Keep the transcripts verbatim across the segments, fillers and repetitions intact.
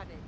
running.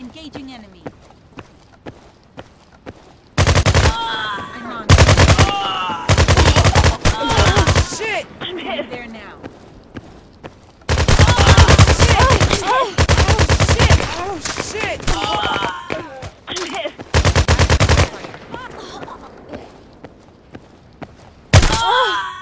Engaging enemy. Ah! Ah! Ah! Shit! I'm headed there now. Ah!